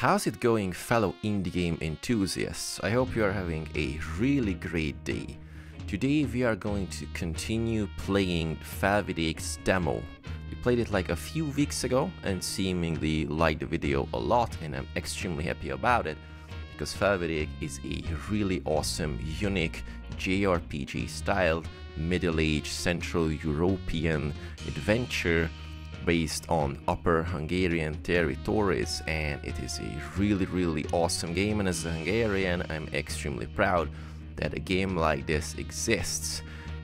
How's it going, fellow indie game enthusiasts? I hope you are having a really great day. Today we are going to continue playing Felvidek's demo. We played it like a few weeks ago and seemingly liked the video a lot, and I'm extremely happy about it because Felvidek is a really awesome, unique, JRPG styled, middle-aged, Central European adventure based on Upper Hungarian territories, and it is a really awesome game, and as a Hungarian I'm extremely proud that a game like this exists.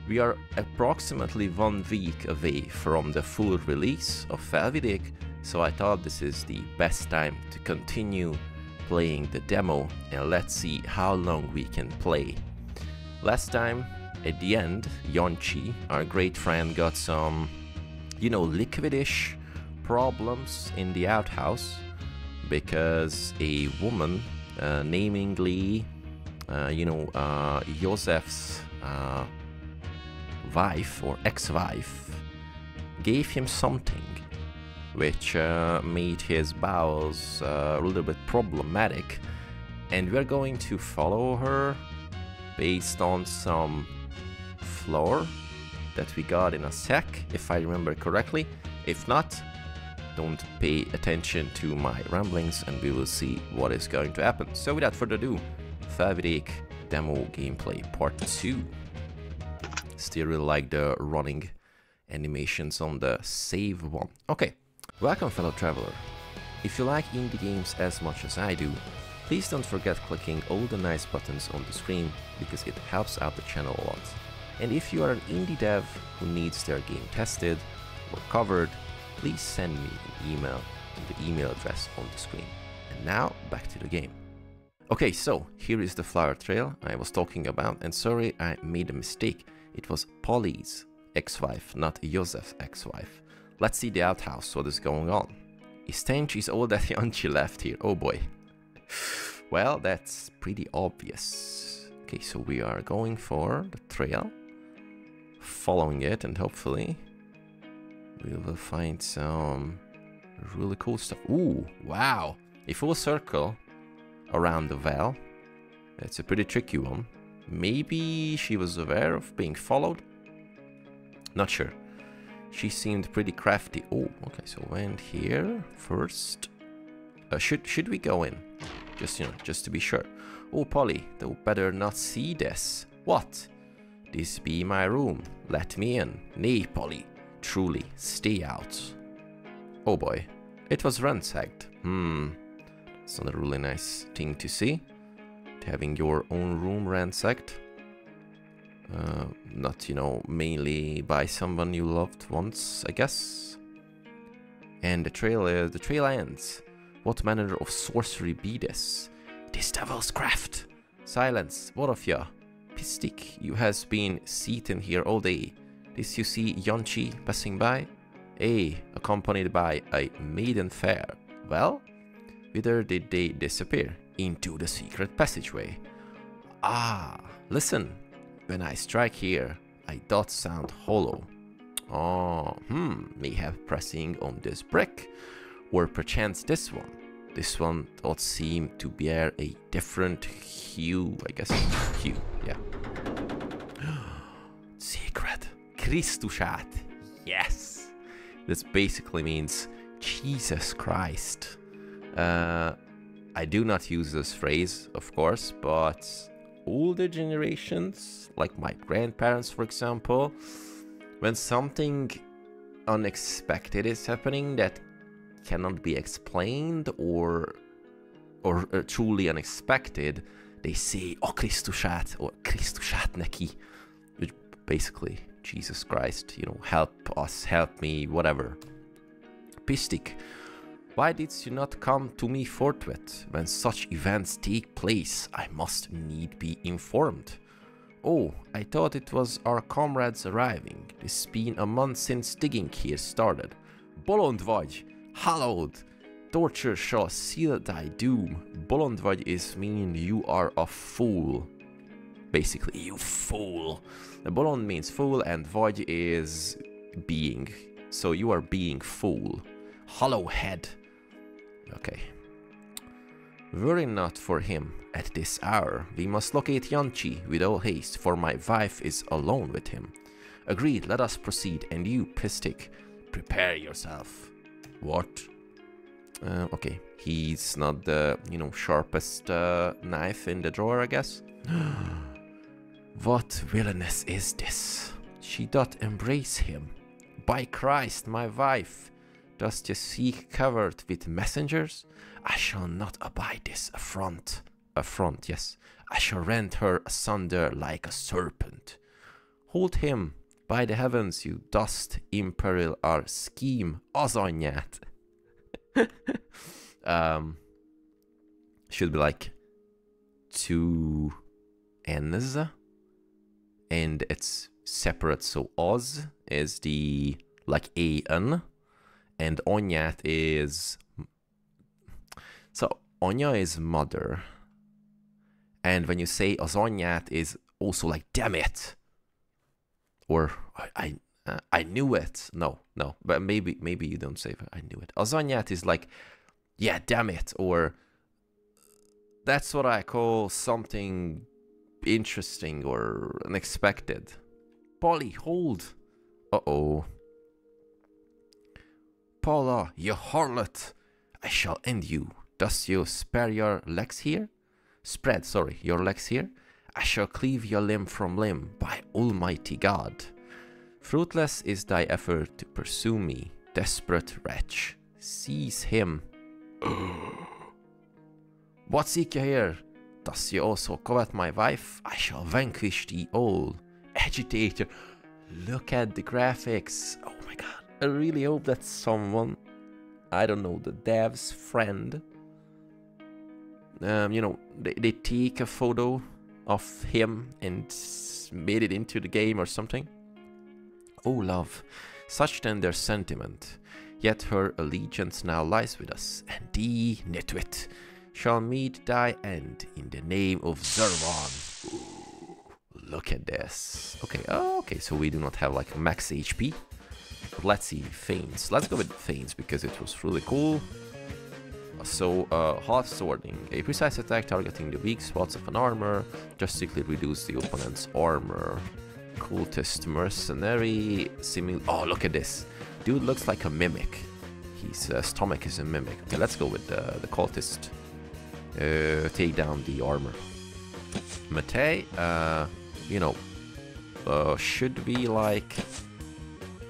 We are approximately 1 week away from the full release of Felvidek, so I thought this is the best time to continue playing the demo and let's see how long we can play. Last time, at the end, Yanchi, our great friend, got some, you know, liquidish problems in the outhouse because a woman, namely, Josef's wife or ex-wife, gave him something which made his bowels a little bit problematic, and we're going to follow her based on some floor that we got in a sec, if I remember correctly. If not, don't pay attention to my ramblings and we will see what is going to happen. So without further ado, Felvidek demo gameplay part 2. Still really like the running animations on the save one. Okay, welcome fellow traveler. If you like indie games as much as I do, please don't forget clicking all the nice buttons on the screen because it helps out the channel a lot. And if you are an indie dev who needs their game tested or covered, please send me an email to the email address on the screen. And now, back to the game. Okay, so here is the flower trail I was talking about, and sorry, I made a mistake. It was Polly's ex-wife, not Josef's ex-wife. Let's see the outhouse, what is going on. A stench is all that Yanchi left here, oh boy. Well, that's pretty obvious. Okay, so we are going for the trail, following it, and hopefully we will find some really cool stuff. Ooh, wow, a full circle around the well. That's a pretty tricky one. Maybe she was aware of being followed, not sure. She seemed pretty crafty. Oh, okay, so went here first. Should we go in, just to be sure? Oh, Polly, thou better not see this. What? This be my room. Let me in. Nay, Polly, truly, stay out. Oh boy, it was ransacked. It's not a really nice thing to see, having your own room ransacked. Not, you know, mainly by someone you loved once, I guess. And the trail ends. What manner of sorcery be this? This devil's craft. Silence, what of ya? Pistik, you has been seating here all day. This you see Yanchi passing by? Ay, accompanied by a maiden fair. Well, whither did they disappear? Into the secret passageway. Ah, listen. When I strike here, I doth sound hollow. Oh, mayhap pressing on this brick, or perchance this one. This one doth seem to bear a different hue, I guess. Hue, yeah. Secret. Krisztusát. Yes. This basically means Jesus Christ. I do not use this phrase, of course, but older generations, like my grandparents, for example, when something unexpected is happening that cannot be explained or truly unexpected, they say, "Oh, Krisztusát," or "Krisztusát neki," which basically, Jesus Christ, you know, help us, help me, whatever. Pistik, why didst you not come to me forthwith? When such events take place, I must need be informed. Oh, I thought it was our comrades arriving. It's been a month since digging here started. Bolond vagy, hallowed. Torture shall seal thy doom. Bolond vagy is meaning you are a fool. Basically, you fool. Bolond means fool and vagy is being. So you are being fool. Hollow head. Okay. Were it not for him, at this hour, we must locate Yanchi with all haste, for my wife is alone with him. Agreed, let us proceed, and you, Pistik, prepare yourself. What? Okay, he's not the, sharpest knife in the drawer, I guess. What villainess is this? She doth embrace him. By Christ, my wife, dost ye seek covered with messengers? I shall not abide this affront. Affront, yes. I shall rend her asunder like a serpent. Hold him. By the heavens, you dost imperil our scheme, Azanyát. Should be like two N's, and it's separate, so Oz is the like A-N, and Anyát is, so Anya is mother, and when you say Azanyát is also like damn it, or I knew it. No, but maybe you don't say I knew it. Azanyát is like, yeah, damn it, or that's what I call something interesting or unexpected. Polly, hold. Uh-oh. Paula, you harlot, I shall end you. Dost you spare your legs here? Spread, sorry, your legs here? I shall cleave your limb from limb by Almighty God. Fruitless is thy effort to pursue me, desperate wretch. Seize him. What seek ye here? Dost ye also covet my wife? I shall vanquish thee all. Agitator. Look at the graphics. Oh my god. I really hope that someone, I don't know, the dev's friend, they take a photo of him and made it into the game or something. Oh love, such then their sentiment, yet her allegiance now lies with us, and thee, nitwit, shall meet thy end in the name of Zervan. Ooh, look at this. Okay, okay, so we do not have like max HP. Let's see, Feigns. Let's go with Feigns because it was really cool. So, half swording, a precise attack targeting the weak spots of an armor, drastically reduce the opponent's armor. Cultist mercenary, oh, look at this. Dude looks like a mimic. His stomach is a mimic. Okay, let's go with the cultist. Take down the armor. Matei, should we like...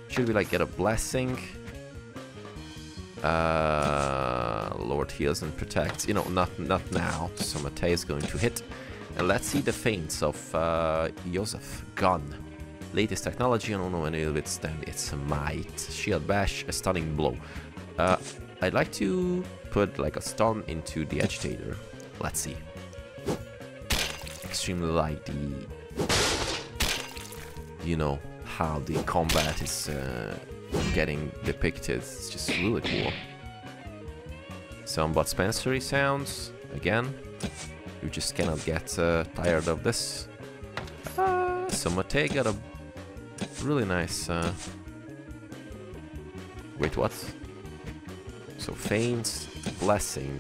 Should we like get a blessing? Lord heals and protects. Not now. So Matei is going to hit. And let's see the feints of Josef. Gun. Latest technology, and no one will withstand its might. Shield bash, a stunning blow. I'd like to put like a stun into the agitator. Let's see. Extremely like the... how the combat is getting depicted. It's just really cool. Some dispensary sounds. Again, you just cannot get tired of this. So Matei got a really nice... Wait, what? So Feigns, Blessing,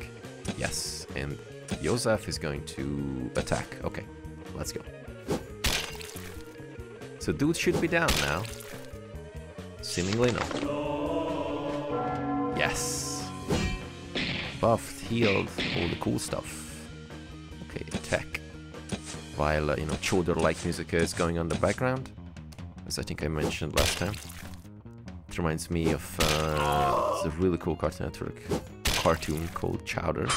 yes. And Josef is going to attack. Okay, let's go. So dude should be down now. Seemingly no. Yes. Buffed, healed, all the cool stuff. Okay, attack. While, shoulder-like music is going on the background. As I think I mentioned last time. It reminds me of a really cool Cartoon Network cartoon called Chowder.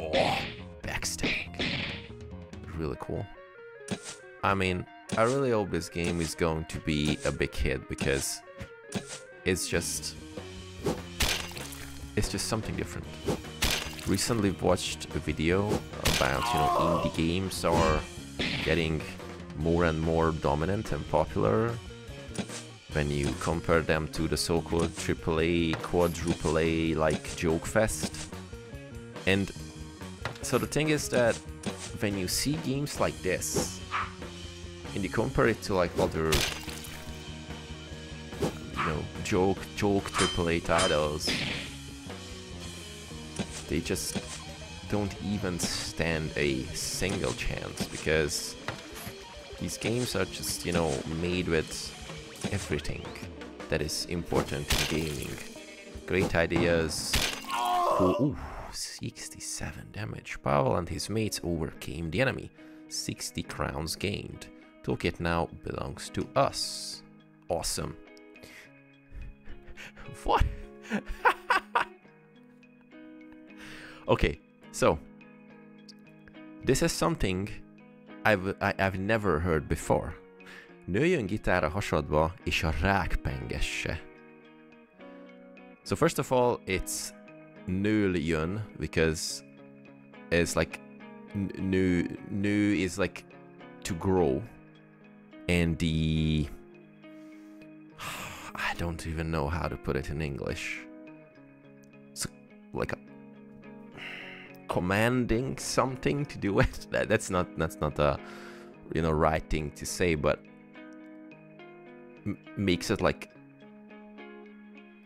Oh, backstab. Really cool. I mean... I really hope this game is going to be a big hit, because it's just something different. Recently watched a video about, indie games are getting more and more dominant and popular when you compare them to the so-called AAA, quadruple A like joke fest. And so the thing is that when you see games like this, and you compare it to like other, joke AAA titles, they just don't even stand a single chance, because these games are just, you know, made with everything that is important in gaming. Great ideas. Ooh, 67 damage. Pavol and his mates overcame the enemy. 60 crowns gained. Toolkit now belongs to us. Awesome. What? Okay, so this is something I've never heard before. Nőjön gitár a hasadba és a rák pengesse. So first of all, it's nőjön, because it's like nő is like to grow, and the I don't even know how to put it in English. It's like a commanding something to do it. That's not a, you know, right thing to say, but makes it like,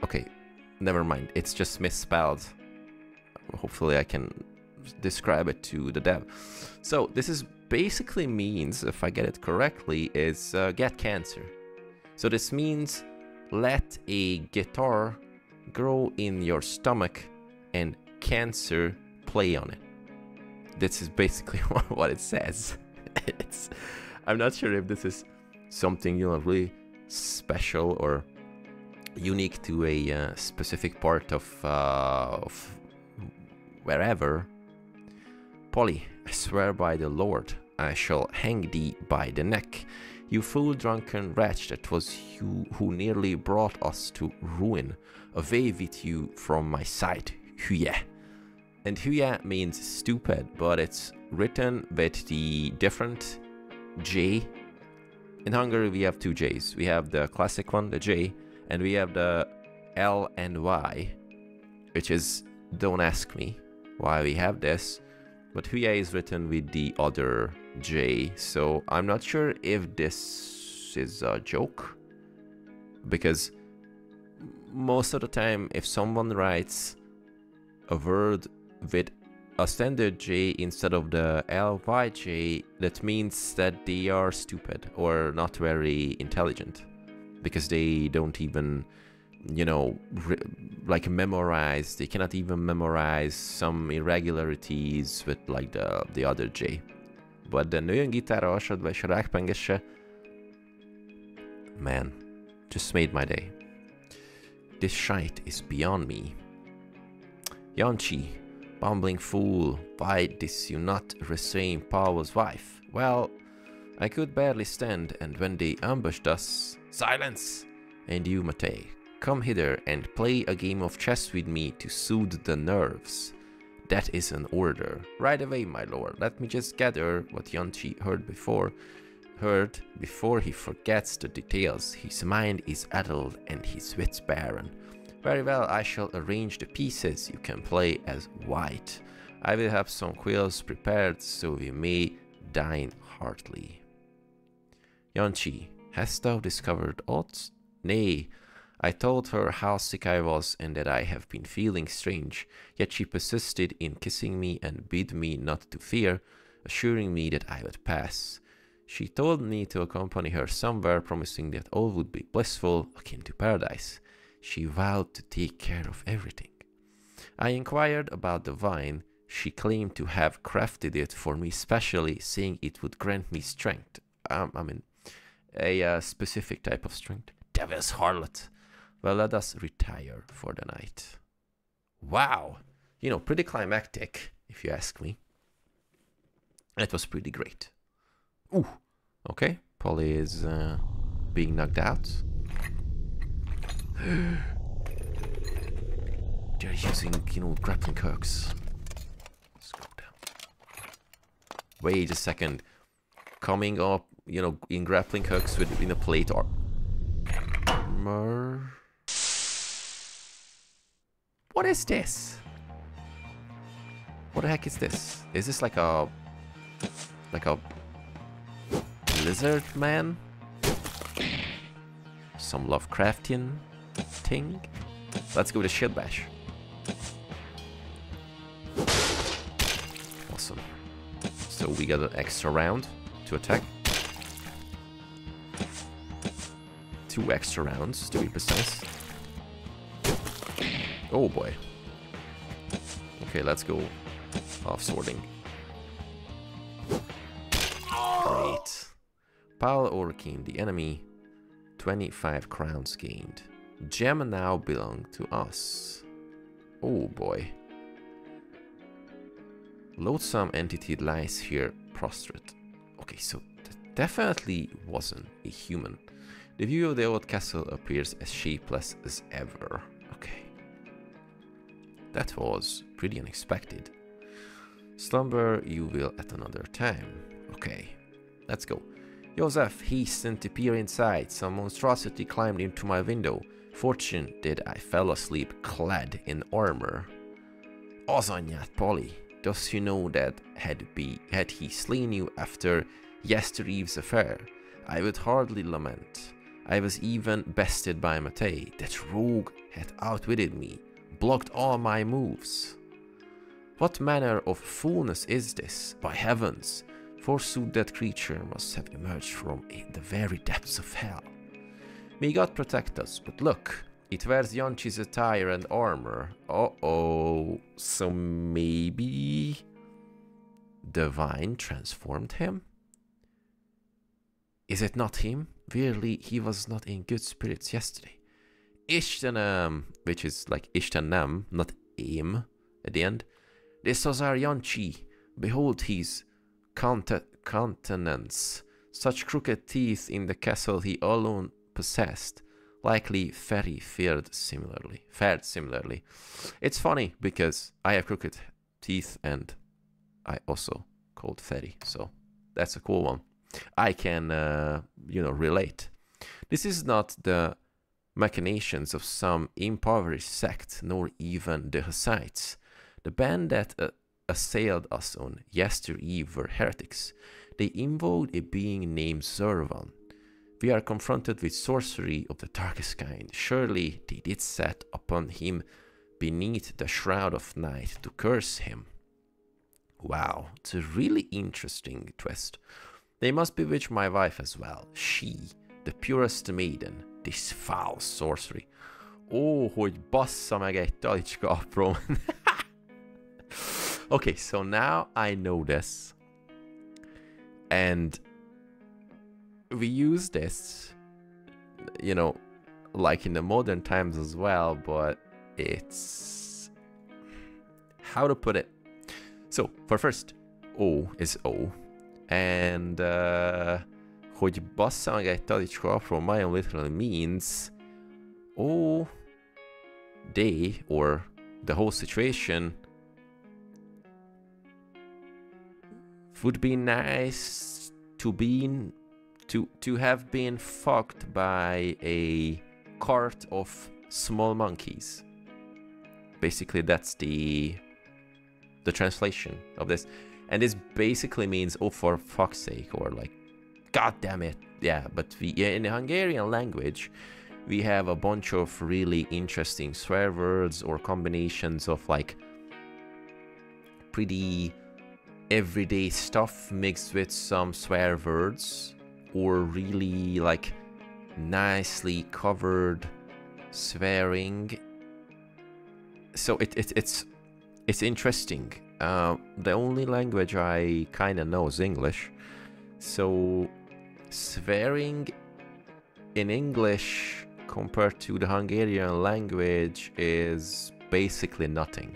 okay, never mind. It's just misspelled. Hopefully I can describe it to the dev. So this is basically means, if I get it correctly, is get cancer. So this means let a guitar grow in your stomach and cancer play on it. This is basically what it says. I'm not sure if this is something, you know, really special or unique to a specific part of wherever. Polly, I swear by the Lord, I shall hang thee by the neck. You fool, drunken wretch, that was you who nearly brought us to ruin. Away with you from my sight, hülye. And hülye means stupid, but it's written with the different J. In Hungary we have two J's. We have the classic one, the J, and we have the L and Y, which is, don't ask me why we have this, but hülye is written with the other J, so I'm not sure if this is a joke, because most of the time if someone writes a word with a standard J instead of the LYJ, that means that they are stupid or not very intelligent, because they don't even, you know, like memorize, they cannot even memorize some irregularities with like the other J. But the nőjön gitár a hasadba és a rákpengesse, man, just made my day. This shite is beyond me. Yanchi, bumbling fool, why did you not restrain Paul's wife? Well, I could barely stand, and when they ambushed us... Silence! And you, Matei, come hither and play a game of chess with me to soothe the nerves. That is an order. Right away, my lord. Let me just gather what Yanchi heard before he forgets the details. His mind is addled and his wits barren. Very well, I shall arrange the pieces. You can play as white. I will have some quills prepared so we may dine heartily. Yanchi, hast thou discovered aught? Nay, I told her how sick I was and that I have been feeling strange, yet she persisted in kissing me and bid me not to fear, assuring me that I would pass. She told me to accompany her somewhere, promising that all would be blissful, akin to paradise. She vowed to take care of everything. I inquired about the wine. She claimed to have crafted it for me specially, saying it would grant me strength. I mean, a specific type of strength. Devil's harlot. Well, let us retire for the night. Wow! You know, pretty climactic, if you ask me. It was pretty great. Ooh! Okay, Polly is being knocked out. They're using, you know, grappling hooks. Scroll down. Wait a second. Coming up, you know, in grappling hooks with in a plate or... What is this? What the heck is this? Is this like a... like a... lizard man? Some Lovecraftian thing? Let's go with a shield bash. Awesome. So we got an extra round to attack. 2 extra rounds, to be precise. Oh boy. Okay, let's go off sorting. Great. Pal overcame the enemy. 25 crowns gained. Gem now belong to us. Oh boy. Loathsome entity lies here prostrate. Okay, so that definitely wasn't a human. The view of the old castle appears as shapeless as ever. Okay. That was pretty unexpected. Slumber you will at another time. Okay, let's go. Josef hastened to peer inside. Some monstrosity climbed into my window. Fortune did I fell asleep clad in armor. Azanya, Polly, does you know that had he slain you after yesterdaye's affair, I would hardly lament. I was even bested by Matei. That rogue had outwitted me, blocked all my moves. What manner of foolness is this? By heavens, forsooth that creature must have emerged from the very depths of hell. May God protect us, but look, it wears Yanchi's attire and armor. Uh-oh, so maybe Divine transformed him? Is it not him? Really, he was not in good spirits yesterday. Ishtenam, which is like Ishtenam, not aim at the end. This was our Yanchi. Behold his countenance. Such crooked teeth in the castle he alone possessed. Likely Ferry fared similarly. It's funny because I have crooked teeth and I also called Ferry, so that's a cool one. I can, you know, relate. This is not the machinations of some impoverished sect, nor even the Hussites. The band that assailed us on yestereve were heretics. They invoked a being named Zervan. We are confronted with sorcery of the darkest kind. Surely they did set upon him beneath the shroud of night to curse him. Wow, it's a really interesting twist. They must bewitch my wife as well. She, the purest maiden, this foul sorcery. Oh, hogy bassza meg egy talicska apró. Okay, so now I know this. And we use this, you know, like in the modern times as well, but it's... how to put it? So, for first, O is O. And hogy bassza meg egy talicska from my own literally means, oh, they or the whole situation would be nice to have been fucked by a cart of small monkeys. Basically, that's the translation of this. And this basically means, oh, for fuck's sake, or like, God damn it. Yeah, but we, in the Hungarian language, we have a bunch of really interesting swear words or combinations of like pretty everyday stuff mixed with some swear words or really like nicely covered swearing. So it's interesting. The only language I kind of know is English, so swearing in English compared to the Hungarian language is basically nothing.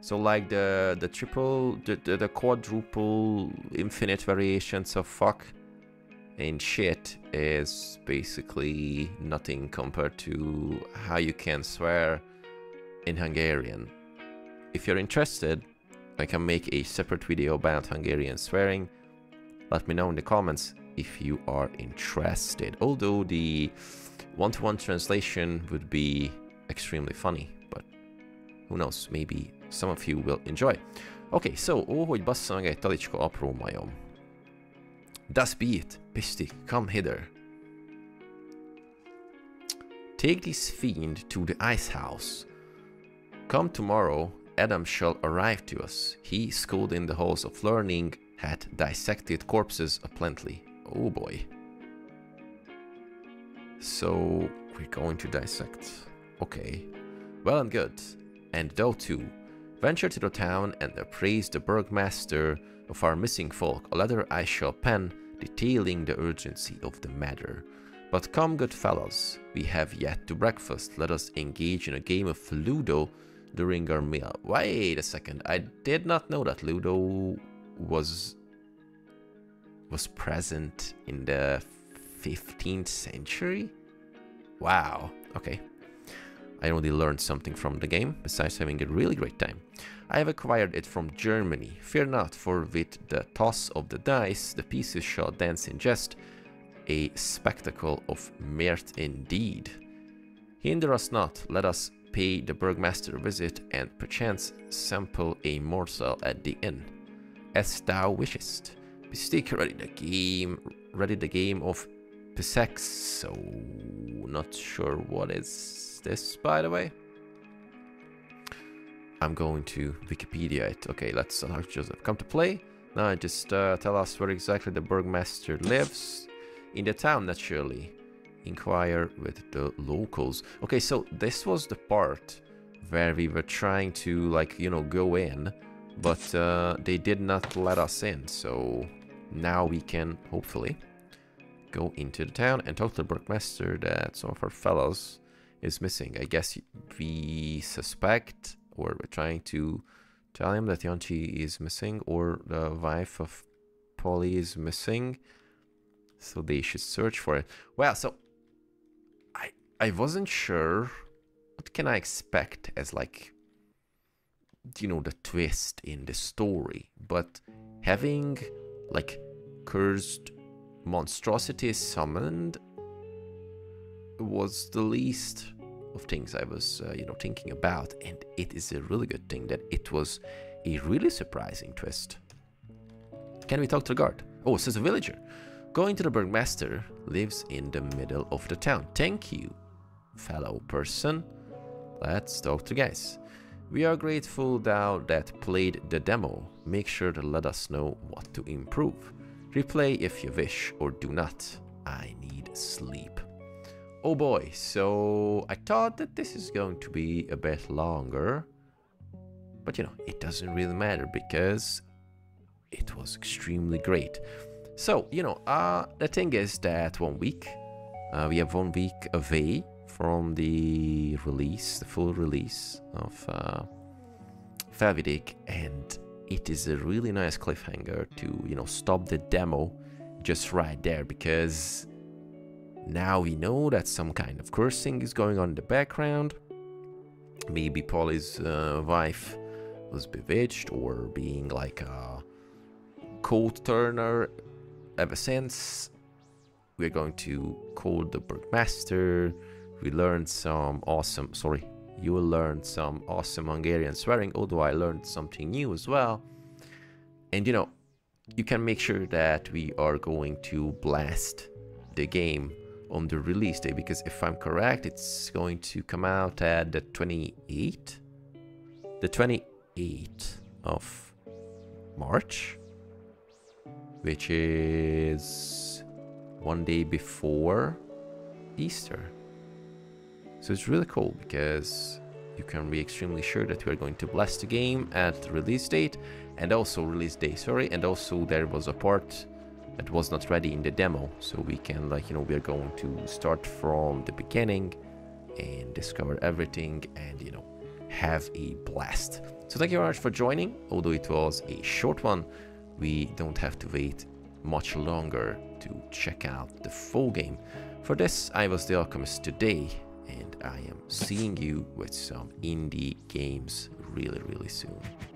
So like the quadruple infinite variations of fuck and shit is basically nothing compared to how you can swear in Hungarian. If you're interested, I can make a separate video about Hungarian swearing. Let me know in the comments if you are interested. Although the one-to-one translation would be extremely funny, but who knows, maybe some of you will enjoy. Okay, so, oh, hogy bassza meg egy talicska apró majom. Thus be it, Pistik, come hither. Take this fiend to the ice house. Come tomorrow Adam shall arrive to us. He, schooled in the halls of learning, had dissected corpses aplenty. Oh boy. So we're going to dissect. Okay. Well and good. And thou too. Venture to the town and appraise the burgmaster of our missing folk. A letter I shall pen, detailing the urgency of the matter. But come, good fellows, we have yet to breakfast. Let us engage in a game of Ludo during our meal. Wait a second, I did not know that Ludo was present in the 15th century? Wow, okay. I only learned something from the game, besides having a really great time. I have acquired it from Germany. Fear not, for with the toss of the dice, the pieces shall dance in jest. A spectacle of mirth indeed. Hinder us not, let us pay the burgmaster a visit and perchance sample a morsel at the inn. As thou wishest. Pistik, ready the game of Pisek. So not sure what is this, by the way. I'm going to Wikipedia it. Okay, let's ask Joseph. Come to play. Now just tell us where exactly the burgmaster lives. In the town, naturally. Inquire with the locals. Okay, so this was the part where we were trying to, like, you know, go in, but they did not let us in. So now we can hopefully go into the town and talk to the burgmaster that some of our fellows is missing. I guess we suspect, or we're trying to tell him that Yanchi is missing, or the wife of Polly is missing. So they should search for it. Well, so I wasn't sure what can I expect as, like, you know, the twist in the story, but having like cursed monstrosities summoned was the least of things I was you know, thinking about, and it is a really good thing that it was a really surprising twist. Can we talk to the guard? Oh, it says a villager. Going to the burgmaster, lives in the middle of the town. Thank you, fellow person. Let's talk to guys. We are grateful thou that played the demo. Make sure to let us know what to improve. Replay if you wish, or do not. I need sleep. Oh boy, so I thought that this is going to be a bit longer. But you know, it doesn't really matter because it was extremely great. So, you know, the thing is that 1 week, we have 1 week away from the release, the full release of Felvidek, and it is a really nice cliffhanger to, you know, stop the demo just right there, because now we know that some kind of cursing is going on in the background. Maybe Polly's wife was bewitched or being like a cold turner. Ever since, we're going to call the burgmaster. We learned some awesome, sorry, you will learn some awesome Hungarian swearing, although I learned something new as well. And you know, you can make sure that we are going to blast the game on the release day, because if I'm correct, it's going to come out at the 28th? The 28th of March? Which is 1 day before Easter. So it's really cool because you can be extremely sure that we are going to blast the game at release date, and also release day, sorry, and also there was a part that was not ready in the demo, so we can, like, you know, we're going to start from the beginning and discover everything and, you know, have a blast. So thank you very much for joining, although it was a short one. We don't have to wait much longer to check out the full game. For this, I was The Alchemist today, and I am seeing you with some indie games really, really soon.